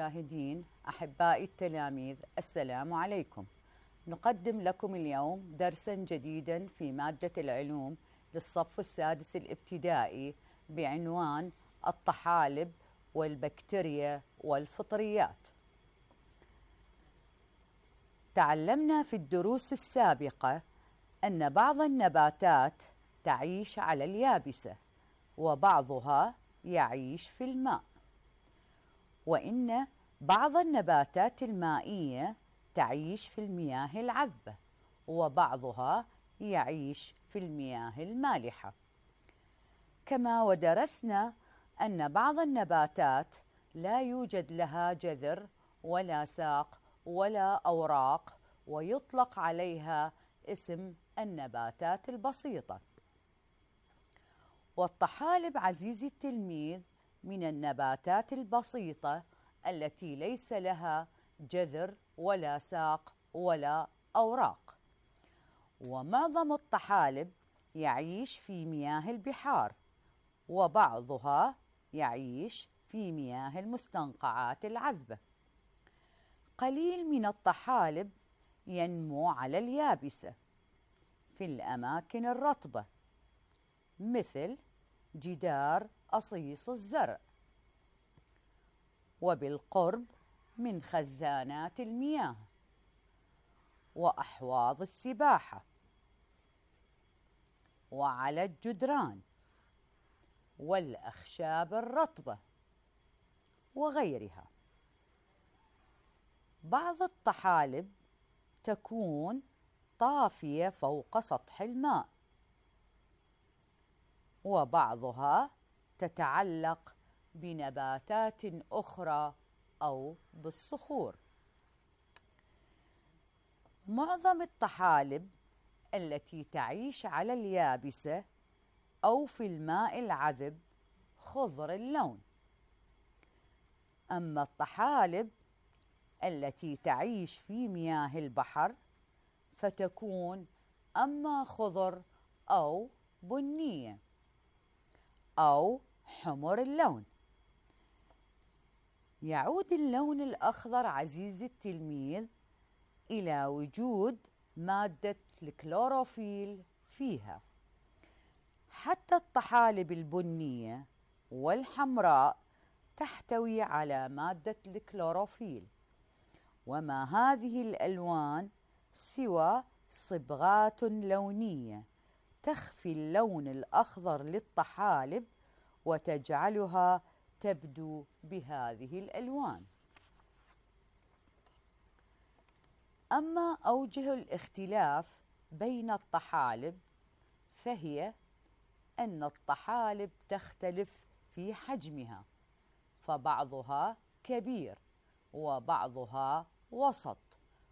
المشاهدين أحبائي التلاميذ، السلام عليكم. نقدم لكم اليوم درسا جديدا في مادة العلوم للصف السادس الابتدائي بعنوان الطحالب والبكتيريا والفطريات. تعلمنا في الدروس السابقة أن بعض النباتات تعيش على اليابسة وبعضها يعيش في الماء، وإن بعض النباتات المائية تعيش في المياه العذبة وبعضها يعيش في المياه المالحة. كما ودرسنا أن بعض النباتات لا يوجد لها جذر ولا ساق ولا أوراق، ويطلق عليها اسم النباتات البسيطة. والطحالب عزيزي التلميذ من النباتات البسيطة التي ليس لها جذر ولا ساق ولا أوراق، ومعظم الطحالب يعيش في مياه البحار وبعضها يعيش في مياه المستنقعات العذبة. قليل من الطحالب ينمو على اليابسة في الأماكن الرطبة مثل جدار أصيص الزرع وبالقرب من خزانات المياه وأحواض السباحة وعلى الجدران والأخشاب الرطبة وغيرها. بعض الطحالب تكون طافية فوق سطح الماء وبعضها تتعلق بنباتات أخرى أو بالصخور. معظم الطحالب التي تعيش على اليابسة أو في الماء العذب خضر اللون، أما الطحالب التي تعيش في مياه البحر فتكون أما خضر أو بنية أو حمر اللون. يعود اللون الأخضر عزيزي التلميذ إلى وجود مادة الكلوروفيل فيها. حتى الطحالب البنية والحمراء تحتوي على مادة الكلوروفيل، وما هذه الألوان سوى صبغات لونية تخفي اللون الأخضر للطحالب وتجعلها تبدو بهذه الألوان. أما أوجه الاختلاف بين الطحالب فهي أن الطحالب تختلف في حجمها، فبعضها كبير وبعضها وسط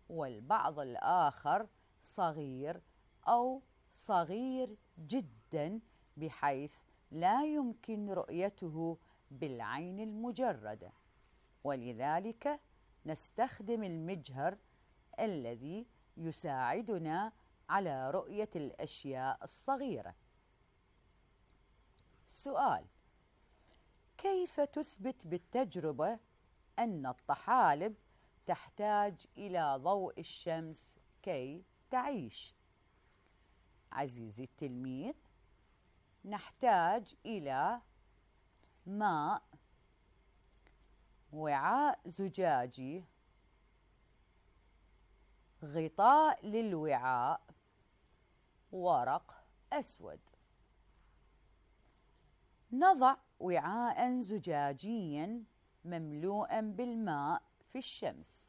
والبعض الآخر صغير أو صغير جدا بحيث لا يمكن رؤيته بالعين المجردة، ولذلك نستخدم المجهر الذي يساعدنا على رؤية الأشياء الصغيرة. سؤال: كيف تثبت بالتجربة أن الطحالب تحتاج إلى ضوء الشمس كي تعيش؟ عزيزي التلميذ، نحتاج إلى ماء، وعاء زجاجي، غطاء للوعاء، ورق أسود. نضع وعاء زجاجيا مملوءا بالماء في الشمس،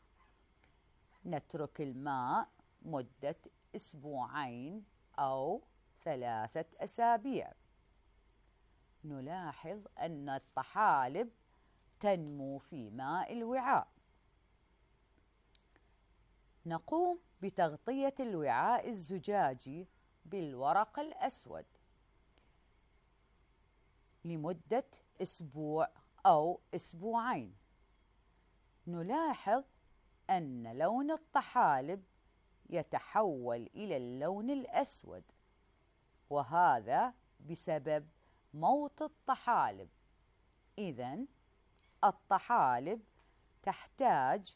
نترك الماء مدة أسبوعين أو 3 أسابيع. نلاحظ أن الطحالب تنمو في ماء الوعاء. نقوم بتغطية الوعاء الزجاجي بالورق الأسود لمدة أسبوع أو أسبوعين. نلاحظ أن لون الطحالب يتحول إلى اللون الأسود، وهذا بسبب موت الطحالب. إذن الطحالب تحتاج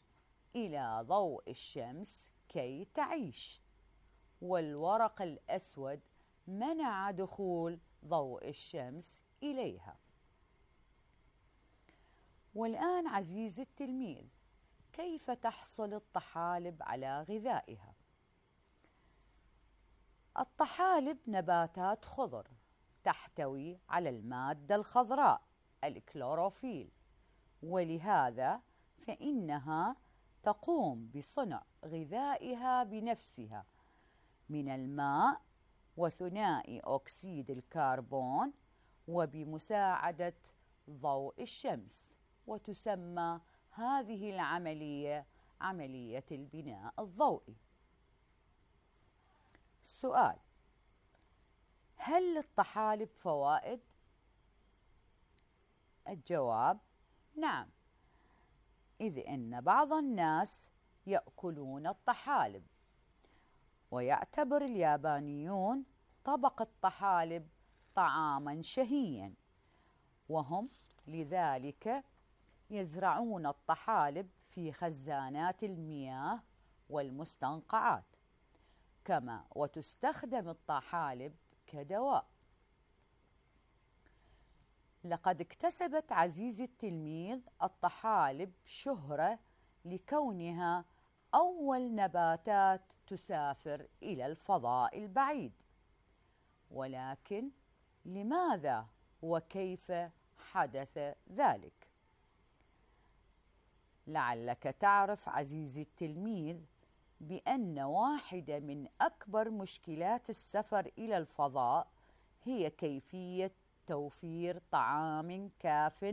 إلى ضوء الشمس كي تعيش، والورق الأسود منع دخول ضوء الشمس إليها. والآن عزيزي التلميذ، كيف تحصل الطحالب على غذائها؟ الطحالب نباتات خضر تحتوي على المادة الخضراء الكلوروفيل، ولهذا فإنها تقوم بصنع غذائها بنفسها من الماء وثنائي أكسيد الكربون وبمساعدة ضوء الشمس، وتسمى هذه العملية عملية البناء الضوئي. سؤال: هل للطحالب فوائد؟ الجواب: نعم، إذ أن بعض الناس يأكلون الطحالب، ويعتبر اليابانيون طبق الطحالب طعاما شهيا، وهم لذلك يزرعون الطحالب في خزانات المياه والمستنقعات، كما وتستخدم الطحالب كدواء. لقد اكتسبت عزيزي التلميذ الطحالب شهرة لكونها أول نباتات تسافر إلى الفضاء البعيد، ولكن لماذا وكيف حدث ذلك؟ لعلك تعرف عزيزي التلميذ بأن واحدة من أكبر مشكلات السفر إلى الفضاء هي كيفية توفير طعام كاف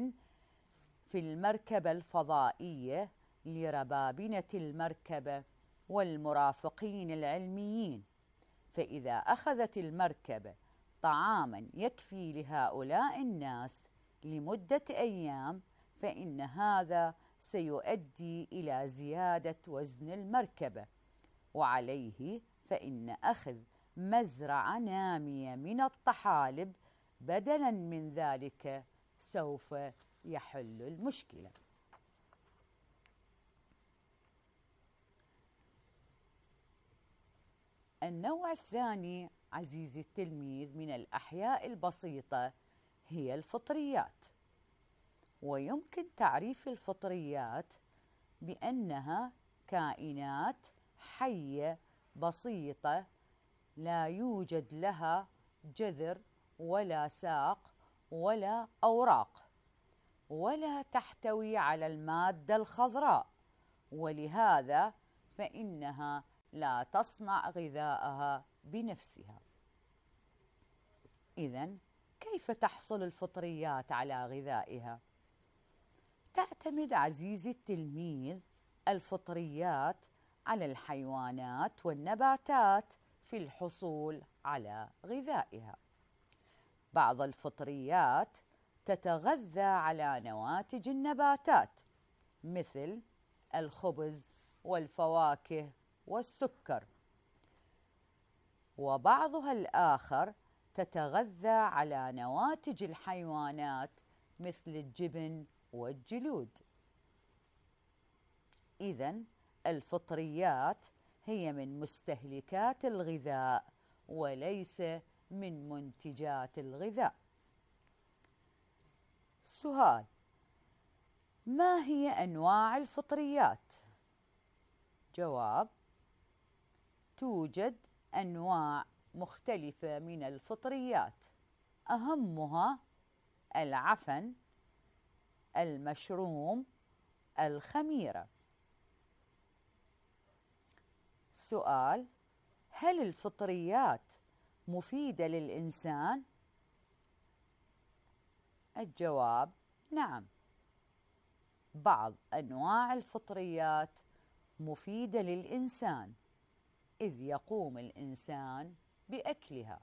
في المركبة الفضائية لربابنة المركبة والمرافقين العلميين، فإذا أخذت المركبة طعاما يكفي لهؤلاء الناس لمدة أيام، فإن هذا سيؤدي إلى زيادة وزن المركبة، وعليه فإن أخذ مزرعة نامية من الطحالب بدلا من ذلك سوف يحل المشكلة. النوع الثاني عزيزي التلميذ من الأحياء البسيطة هي الفطريات، ويمكن تعريف الفطريات بأنها كائنات حية بسيطة لا يوجد لها جذر ولا ساق ولا أوراق، ولا تحتوي على المادة الخضراء، ولهذا فإنها لا تصنع غذائها بنفسها. إذن كيف تحصل الفطريات على غذائها؟ تعتمد عزيزي التلميذ الفطريات على الحيوانات والنباتات في الحصول على غذائها. بعض الفطريات تتغذى على نواتج النباتات مثل الخبز والفواكه والسكر، وبعضها الآخر تتغذى على نواتج الحيوانات مثل الجبن والجلود. إذن الفطريات هي من مستهلكات الغذاء وليس من منتجات الغذاء. سؤال: ما هي أنواع الفطريات؟ جواب: توجد أنواع مختلفة من الفطريات، أهمها العفن، المشروم، الخميرة. سؤال: هل الفطريات مفيدة للإنسان؟ الجواب: نعم، بعض أنواع الفطريات مفيدة للإنسان إذ يقوم الإنسان بأكلها.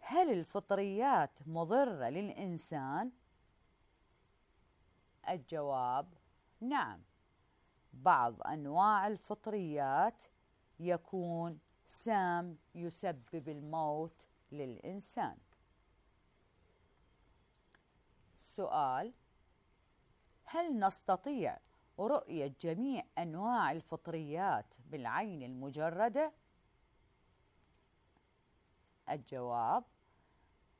هل الفطريات مضرة للإنسان؟ الجواب: نعم، بعض أنواع الفطريات يكون سام يسبب الموت للإنسان. سؤال: هل نستطيع رؤية جميع أنواع الفطريات بالعين المجردة؟ الجواب: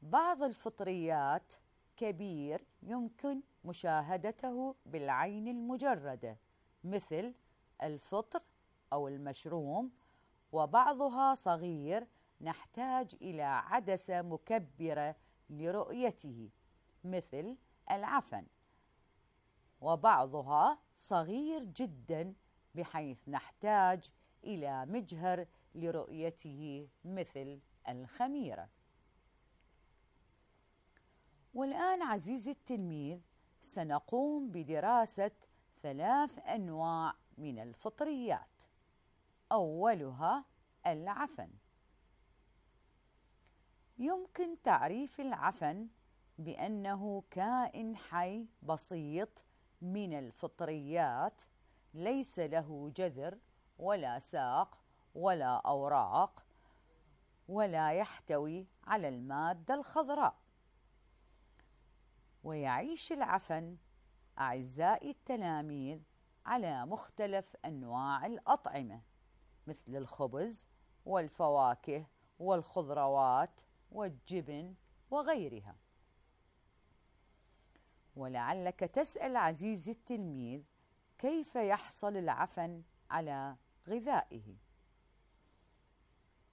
بعض الفطريات كبير يمكن مشاهدته بالعين المجردة مثل الفطر أو المشروم، وبعضها صغير نحتاج إلى عدسة مكبرة لرؤيته مثل العفن، وبعضها صغير جدا بحيث نحتاج إلى مجهر لرؤيته مثل الخميرة. والآن عزيزي التلميذ سنقوم بدراسة 3 أنواع من الفطريات. أولها العفن. يمكن تعريف العفن بأنه كائن حي بسيط من الفطريات ليس له جذر ولا ساق ولا أوراق، ولا يحتوي على المادة الخضراء. ويعيش العفن أعزائي التلاميذ على مختلف أنواع الأطعمة مثل الخبز والفواكه والخضروات والجبن وغيرها. ولعلك تسأل عزيزي التلميذ كيف يحصل العفن على غذائه؟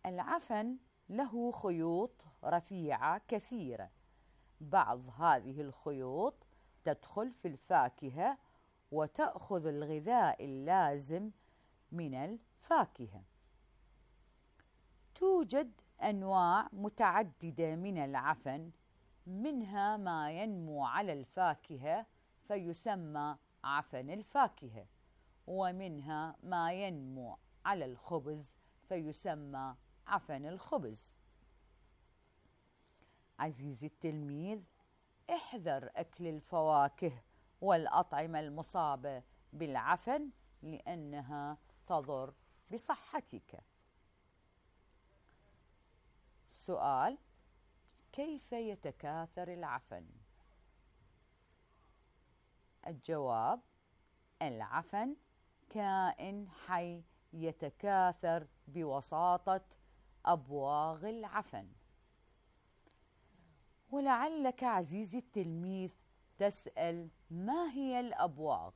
العفن له خيوط رفيعة كثيرة، بعض هذه الخيوط تدخل في الفاكهة وتأخذ الغذاء اللازم من الفاكهة. توجد أنواع متعددة من العفن، منها ما ينمو على الفاكهة فيسمى عفن الفاكهة، ومنها ما ينمو على الخبز فيسمى عفن الخبز. عزيزي التلميذ احذر أكل الفواكه والأطعمة المصابة بالعفن لأنها تضر بصحتك. سؤال: كيف يتكاثر العفن؟ الجواب: العفن كائن حي يتكاثر بوساطة أبواغ العفن. ولعلك عزيزي التلميذ تسأل: ما هي الأبواغ؟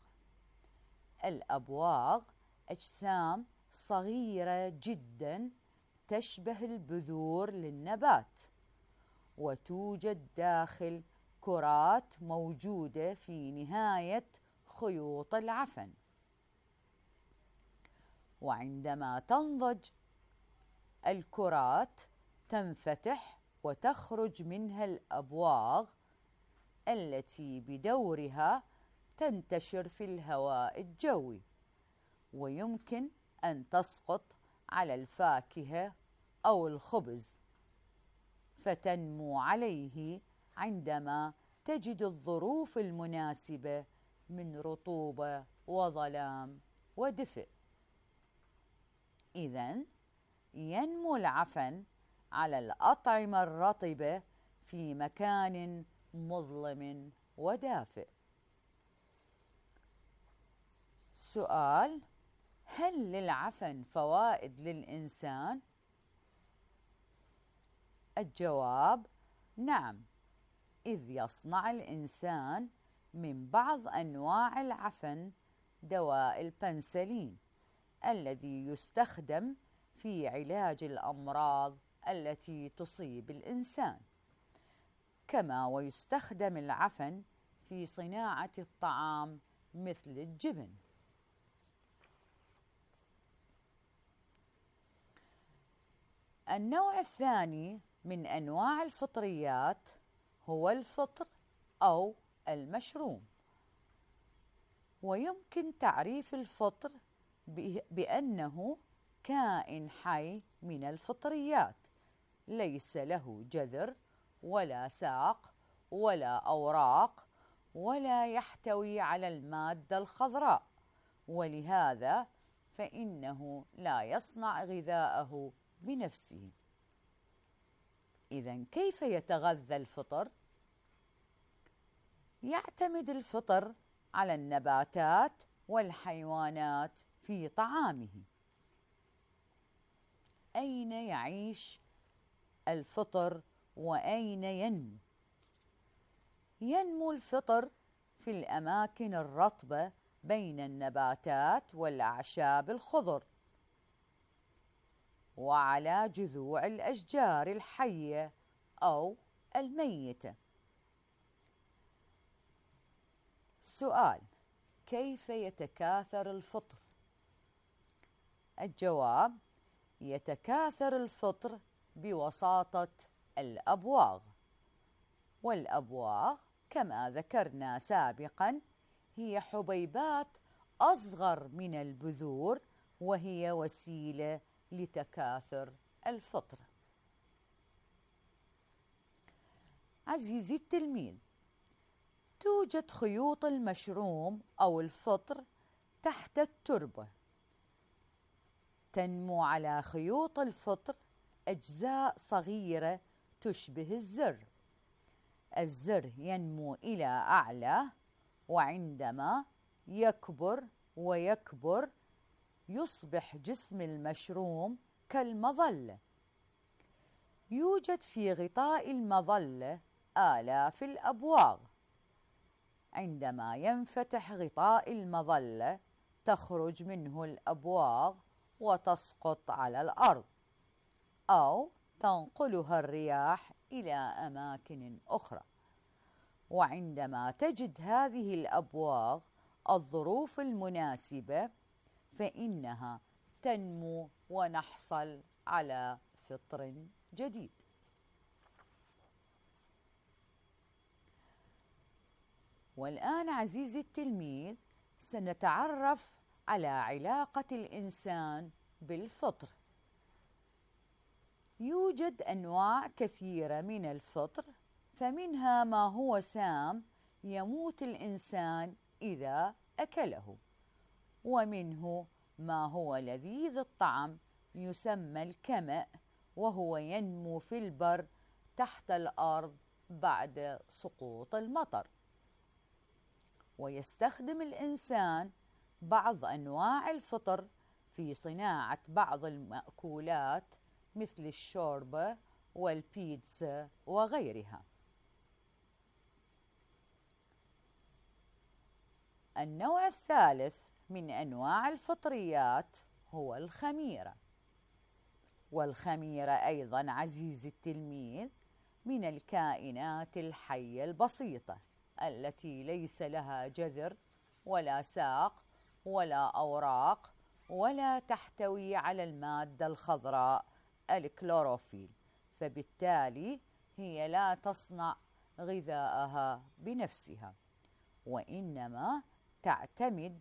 الأبواغ أجسام صغيرة جدا تشبه البذور للنبات، وتوجد داخل كرات موجودة في نهاية خيوط العفن، وعندما تنضج الكرات تنفتح وتخرج منها الأبواغ التي بدورها تنتشر في الهواء الجوي، ويمكن أن تسقط على الفاكهة أو الخبز فتنمو عليه عندما تجد الظروف المناسبة من رطوبة وظلام ودفء. إذن ينمو العفن على الأطعمة الرطبة في مكان مظلم ودافئ. سؤال: هل للعفن فوائد للإنسان؟ الجواب: نعم، إذ يصنع الإنسان من بعض أنواع العفن دواء البنسلين الذي يستخدم في علاج الأمراض التي تصيب الإنسان، كما ويستخدم العفن في صناعة الطعام مثل الجبن. النوع الثاني من أنواع الفطريات هو الفطر أو المشروم. ويمكن تعريف الفطر بأنه كائن حي من الفطريات ليس له جذر ولا ساق ولا أوراق، ولا يحتوي على المادة الخضراء، ولهذا فإنه لا يصنع غذاءه بنفسه. إذن كيف يتغذى الفطر؟ يعتمد الفطر على النباتات والحيوانات في طعامه. أين يعيش الفطر وأين ينمو؟ ينمو الفطر في الأماكن الرطبة بين النباتات والأعشاب الخضر، وعلى جذوع الأشجار الحية أو الميتة. سؤال: كيف يتكاثر الفطر؟ الجواب: يتكاثر الفطر بوساطة الأبواغ، والأبواغ كما ذكرنا سابقا هي حبيبات أصغر من البذور، وهي وسيلة لتكاثر الفطر. عزيزي التلميذ، توجد خيوط المشروم أو الفطر تحت التربة. تنمو على خيوط الفطر أجزاء صغيرة تشبه الزر. الزر ينمو إلى أعلى، وعندما يكبر ويكبر يصبح جسم المشروم كالمظلة. يوجد في غطاء المظلة آلاف الأبواغ. عندما ينفتح غطاء المظلة تخرج منه الأبواغ وتسقط على الأرض، أو تنقلها الرياح إلى أماكن أخرى. وعندما تجد هذه الأبواغ الظروف المناسبة فإنها تنمو ونحصل على فطر جديد. والآن عزيزي التلميذ سنتعرف على علاقة الإنسان بالفطر. يوجد أنواع كثيرة من الفطر، فمنها ما هو سام يموت الإنسان إذا أكله، ومنه ما هو لذيذ الطعم يسمى الكمأ، وهو ينمو في البر تحت الأرض بعد سقوط المطر. ويستخدم الإنسان بعض أنواع الفطر في صناعة بعض المأكولات مثل الشوربة والبيتزا وغيرها. النوع الثالث من أنواع الفطريات هو الخميرة. والخميرة أيضا عزيزي التلميذ من الكائنات الحية البسيطة التي ليس لها جذر ولا ساق ولا أوراق، ولا تحتوي على المادة الخضراء الكلوروفيل، فبالتالي هي لا تصنع غذاءها بنفسها، وإنما تعتمد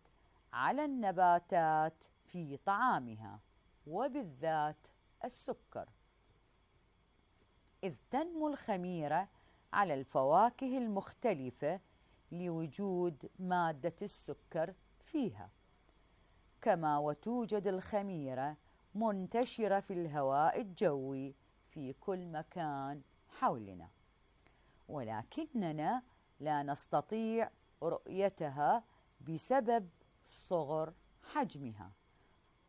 على النباتات في طعامها، وبالذات السكر، إذ تنمو الخميرة على الفواكه المختلفة لوجود مادة السكر فيها. كما وتوجد الخميرة منتشرة في الهواء الجوي في كل مكان حولنا، ولكننا لا نستطيع رؤيتها بسبب صغر حجمها،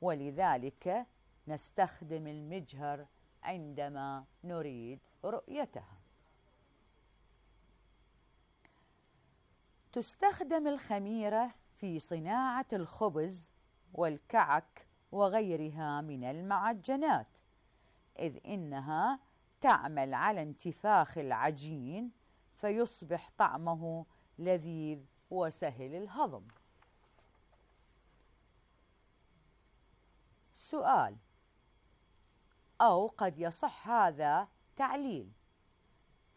ولذلك نستخدم المجهر عندما نريد رؤيتها. تستخدم الخميرة في صناعة الخبز والكعك وغيرها من المعجنات، إذ إنها تعمل على انتفاخ العجين فيصبح طعمه لذيذ وسهل الهضم. سؤال، أو قد يصح هذا تعليل: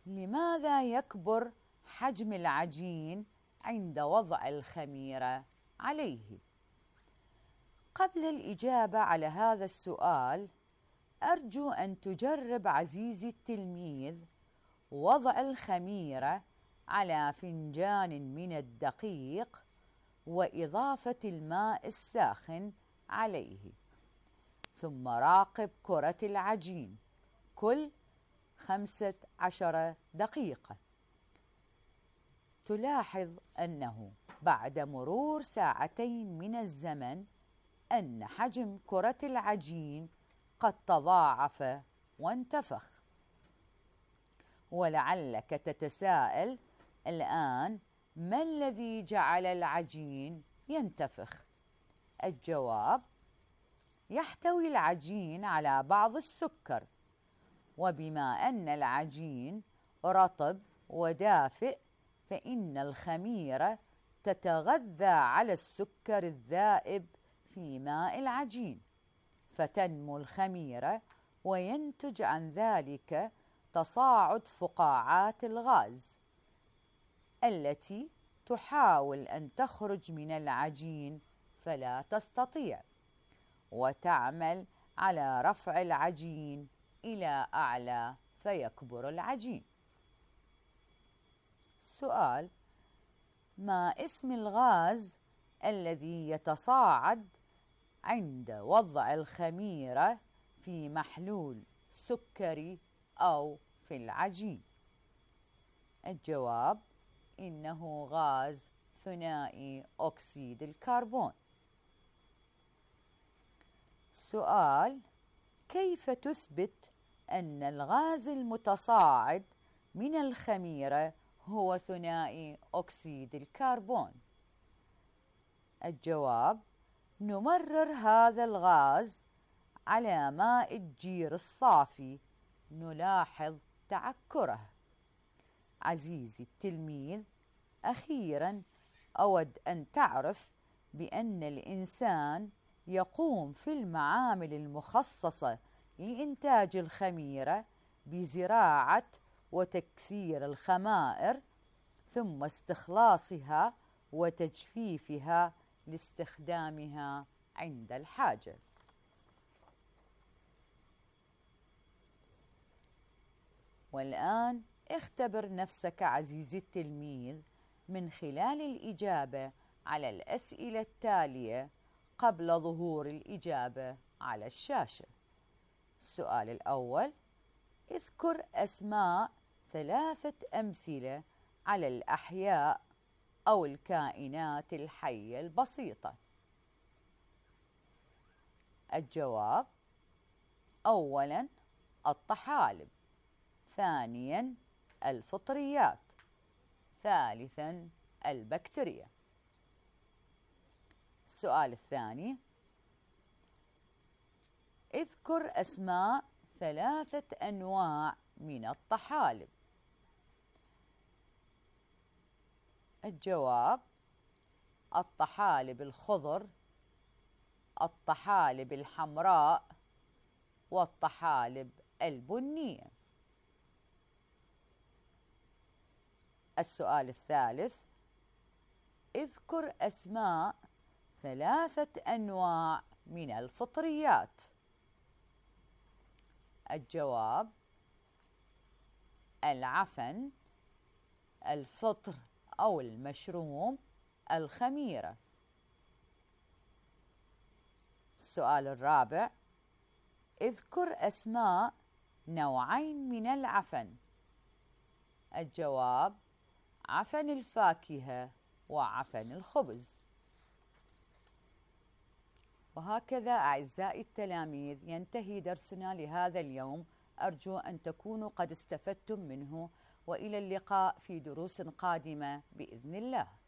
لماذا يكبر حجم العجين عند وضع الخميرة عليه؟ قبل الإجابة على هذا السؤال، أرجو أن تجرب عزيزي التلميذ وضع الخميرة على فنجان من الدقيق وإضافة الماء الساخن عليه، ثم راقب كرة العجين كل 15 دقيقة. تلاحظ أنه بعد مرور ساعتين من الزمن أن حجم كرة العجين قد تضاعف وانتفخ. ولعلك تتساءل الآن، ما الذي جعل العجين ينتفخ؟ الجواب: يحتوي العجين على بعض السكر، وبما أن العجين رطب ودافئ فإن الخميرة تتغذى على السكر الذائب في ماء العجين، فتنمو الخميرة وينتج عن ذلك تصاعد فقاعات الغاز التي تحاول أن تخرج من العجين فلا تستطيع، وتعمل على رفع العجين إلى أعلى فيكبر العجين. سؤال: ما اسم الغاز الذي يتصاعد عند وضع الخميرة في محلول سكري أو في العجين؟ الجواب: إنه غاز ثنائي أكسيد الكربون. سؤال: كيف تثبت أن الغاز المتصاعد من الخميرة هو ثنائي أكسيد الكربون؟ الجواب: نمرر هذا الغاز على ماء الجير الصافي نلاحظ تعكره. عزيزي التلميذ، أخيرا أود أن تعرف بأن الإنسان يقوم في المعامل المخصصة لإنتاج الخميرة بزراعة وتكثير الخمائر، ثم استخلاصها وتجفيفها لاستخدامها عند الحاجة. والآن اختبر نفسك عزيزي التلميذ من خلال الإجابة على الأسئلة التالية قبل ظهور الإجابة على الشاشة. السؤال الأول: اذكر أسماء 3 أمثلة على الأحياء أو الكائنات الحية البسيطة. الجواب: أولاً الطحالب، ثانياً الفطريات، ثالثاً البكتيريا. السؤال الثاني: اذكر أسماء 3 أنواع من الطحالب. الجواب: الطحالب الخضر، الطحالب الحمراء، والطحالب البنية. السؤال الثالث: اذكر أسماء 3 أنواع من الفطريات. الجواب: العفن، الفطر أو المشروم، الخميرة. السؤال الرابع: اذكر أسماء 2 من العفن. الجواب: عفن الفاكهة وعفن الخبز. وهكذا أعزائي التلاميذ ينتهي درسنا لهذا اليوم، أرجو أن تكونوا قد استفدتم منه، وإلى اللقاء في دروس قادمة بإذن الله.